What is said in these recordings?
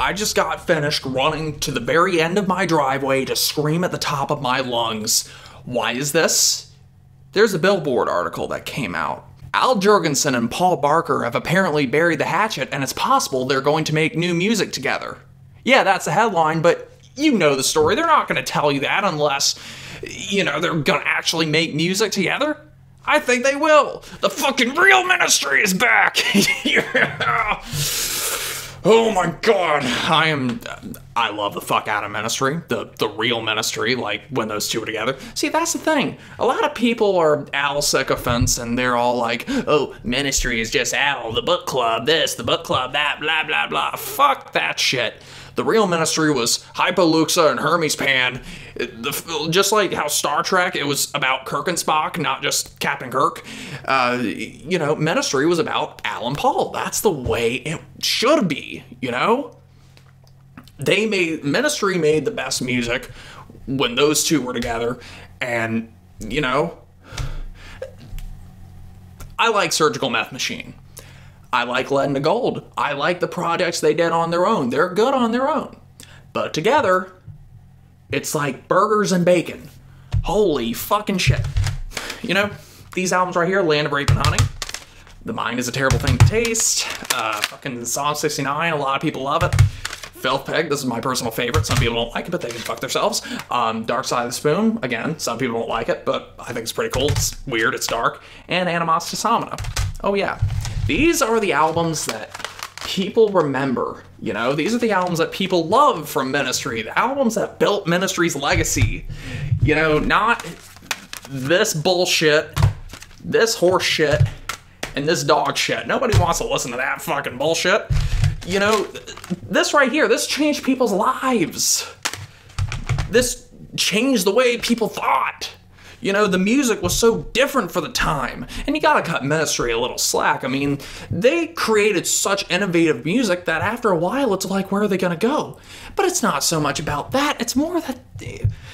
I just got finished running to the very end of my driveway to scream at the top of my lungs. Why is this? There's a Billboard article that came out. Al Jourgensen and Paul Barker have apparently buried the hatchet, and it's possible they're going to make new music together. Yeah, that's the headline, but you know the story. They're not going to tell you that unless, you know, they're going to actually make music together. I think they will. The fucking real Ministry is back! Yeah. Oh my god, I love the fuck out of Ministry. The real Ministry, like, when those two were together. See, that's the thing. A lot of people are Al sycophants, and they're all like, oh, Ministry is just Al, the book club, this, the book club, that, blah, blah, blah. Fuck that shit. The real Ministry was Hypoluxa and Hermes Pan. Just like how Star Trek, it was about Kirk and Spock, not just Captain Kirk. You know, Ministry was about Al and Paul. That's the way it should be, you know? Ministry made the best music when those two were together. And, you know, I like Surgical Meth Machine. I like Lead into Gold. I like the projects they did on their own. They're good on their own. But together, it's like burgers and bacon. Holy fucking shit. You know, these albums right here, Land of Rape and Honey, The Mind is a Terrible Thing to Taste, fucking Psalm 69, a lot of people love it. Filth Pig, this is my personal favorite. Some people don't like it, but they can fuck themselves. Dark Side of the Spoon, again, some people don't like it, but I think it's pretty cool. It's weird, it's dark. And Animos. Oh yeah. These are the albums that people remember, you know? These are the albums that people love from Ministry, the albums that built Ministry's legacy. You know, not this bullshit, this horse shit, and this dog shit. Nobody wants to listen to that fucking bullshit. You know, this right here, this changed people's lives. This changed the way people thought. You know, the music was so different for the time. And you gotta cut Ministry a little slack. I mean, they created such innovative music that after a while it's like, where are they gonna go? But it's not so much about that. It's more that,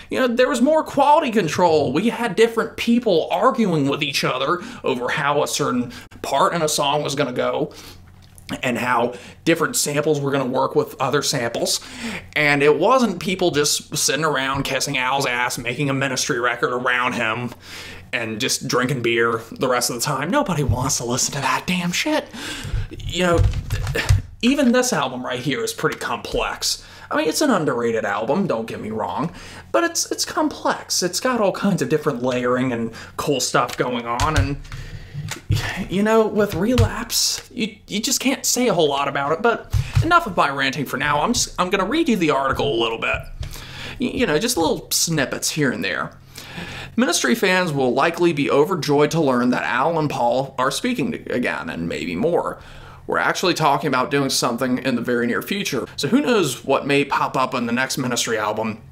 you know, there was more quality control. We had different people arguing with each other over how a certain part in a song was gonna go, and how different samples were going to work with other samples. And it wasn't people just sitting around kissing Al's ass, making a Ministry record around him, and just drinking beer the rest of the time. Nobody wants to listen to that damn shit. You know, even this album right here is pretty complex. I mean, it's an underrated album, don't get me wrong, but it's complex. It's got all kinds of different layering and cool stuff going on, and you know, with Relapse, you just can't say a whole lot about it. But enough of my ranting for now. I'm gonna read you the article a little bit. You know, just little snippets here and there. Ministry fans will likely be overjoyed to learn that Al and Paul are speaking again, and maybe more. We're actually talking about doing something in the very near future, so who knows what may pop up on the next Ministry album.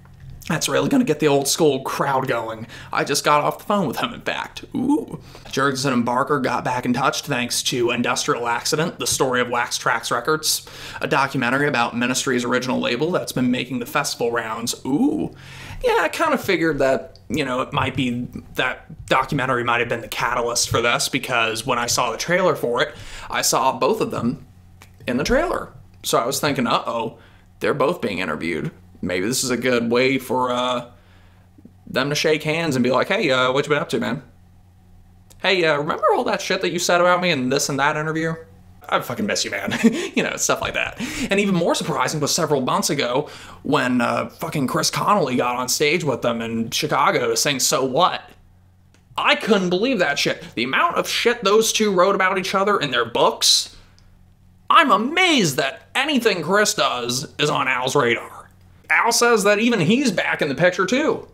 That's really gonna get the old school crowd going. I just got off the phone with him, in fact. Ooh. Jourgensen and Barker got back in touch thanks to Industrial Accident, the story of Wax Trax Records, a documentary about Ministry's original label that's been making the festival rounds. Ooh. Yeah, I kind of figured that, you know, it might be that documentary might have been the catalyst for this, because when I saw the trailer for it, I saw both of them in the trailer. So I was thinking, uh-oh, they're both being interviewed. Maybe this is a good way for them to shake hands and be like, hey, what you been up to, man? Hey, remember all that shit that you said about me in this and that interview? I fucking miss you, man. You know, stuff like that. And even more surprising was several months ago when fucking Chris Connelly got on stage with them in Chicago to sing So What? I couldn't believe that shit. The amount of shit those two wrote about each other in their books, I'm amazed that anything Chris does is on Al's radar. Al says that even he's back in the picture too.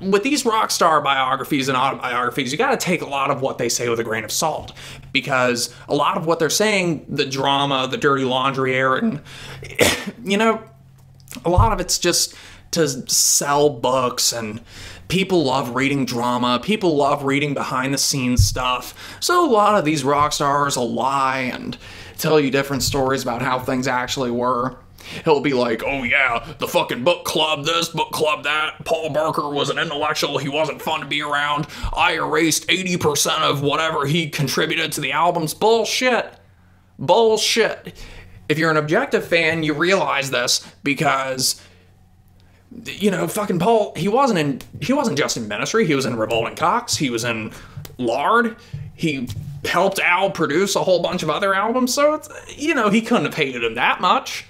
With these rock star biographies and autobiographies, you gotta take a lot of what they say with a grain of salt, because a lot of what they're saying, the drama, the dirty laundry airing, you know, a lot of it's just to sell books, and people love reading drama, people love reading behind the scenes stuff. So a lot of these rock stars will lie and tell you different stories about how things actually were. He'll be like, oh yeah, the fucking book club this, book club that, Paul Barker was an intellectual, he wasn't fun to be around, I erased 80% of whatever he contributed to the albums. Bullshit. Bullshit. If you're an Objective fan, you realize this because, you know, fucking Paul, he wasn't just in Ministry. He was in Revolting Cocks. He was in Lard. He helped Al produce a whole bunch of other albums. So, it's, you know, he couldn't have hated him that much.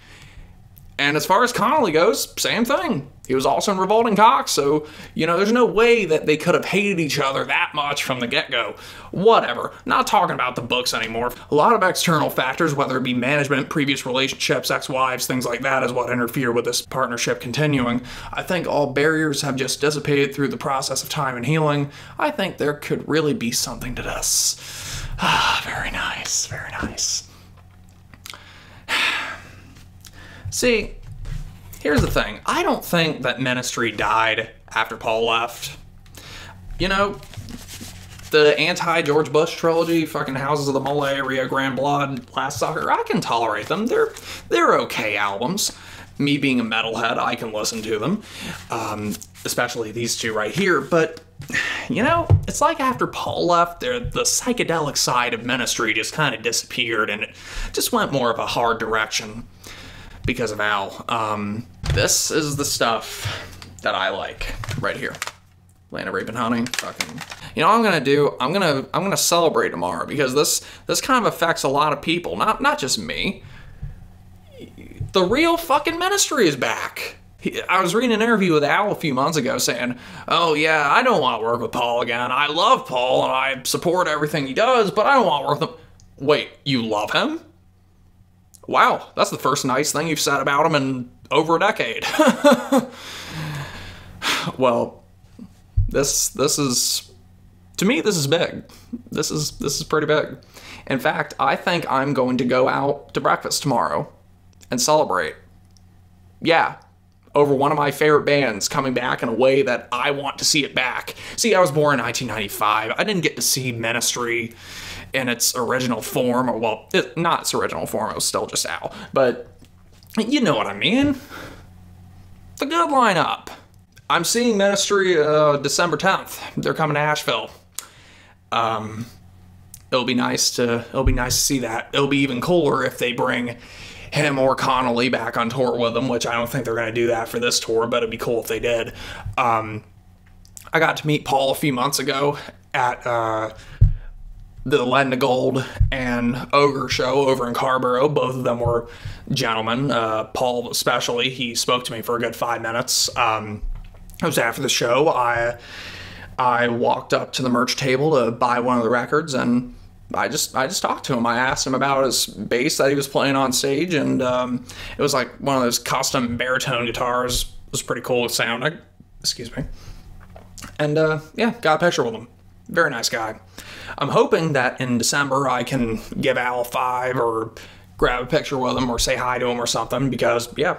And as far as Connelly goes, same thing. He was also in Revolting Cocks, so, you know, there's no way that they could have hated each other that much from the get-go. Whatever. Not talking about the books anymore. A lot of external factors, whether it be management, previous relationships, ex-wives, things like that, is what interfere with this partnership continuing. I think all barriers have just dissipated through the process of time and healing. I think there could really be something to this. Ah, very nice, very nice. See, here's the thing. I don't think that Ministry died after Paul left. You know, the anti-George Bush trilogy, fucking Houses of the Mole, Rio Grande Blonde, Last Sucker, I can tolerate them. They're okay albums. Me being a metalhead, I can listen to them. Especially these two right here. But, you know, it's like after Paul left, the psychedelic side of Ministry just kind of disappeared and it just went more of a hard direction. Because of Al. This is the stuff that I like right here. Land of Rape and Honey. Fucking. You know what I'm gonna do? I'm gonna celebrate tomorrow because this kind of affects a lot of people, not just me. The real fucking Ministry is back. I was reading an interview with Al a few months ago saying, oh yeah, I don't want to work with Paul again. I love Paul and I support everything he does, but I don't want to work with him. Wait, you love him? Wow, that's the first nice thing you've said about him in over a decade. Well, this is, to me, this is big. This is pretty big. In fact, I think I'm going to go out to breakfast tomorrow and celebrate. Yeah, over one of my favorite bands coming back in a way that I want to see it back. See, I was born in 1995. I didn't get to see Ministry in its original form, or well, not its original form, it was still just Al, but you know what I mean. The good lineup. I'm seeing Ministry December 10th. They're coming to Asheville. It'll be nice to see that. It'll be even cooler if they bring him or Connelly back on tour with them, which I don't think they're gonna do that for this tour, but it'd be cool if they did. I got to meet Paul a few months ago at the Land of Gold and Ogre show over in Carrboro. Both of them were gentlemen. Paul especially, he spoke to me for a good 5 minutes. It was after the show. I walked up to the merch table to buy one of the records, and I just talked to him. I asked him about his bass that he was playing on stage, and it was like one of those custom baritone guitars. It was pretty cool sounding. Excuse me. And yeah, got a picture with him. Very nice guy. I'm hoping that in December I can give Al 5 or grab a picture with him or say hi to him or something because, yeah,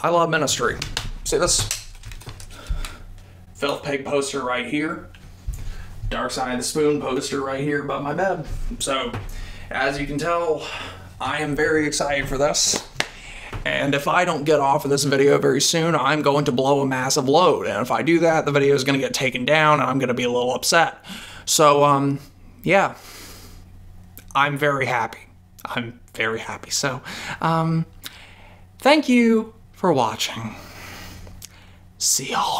I love Ministry. See this? Filth Pig poster right here. Dark Side of the Spoon poster right here above my bed. So, as you can tell, I am very excited for this. And if I don't get off of this video very soon, I'm going to blow a massive load. And if I do that, the video is going to get taken down and I'm going to be a little upset. So, yeah, I'm very happy. I'm very happy. So, thank you for watching. See y'all.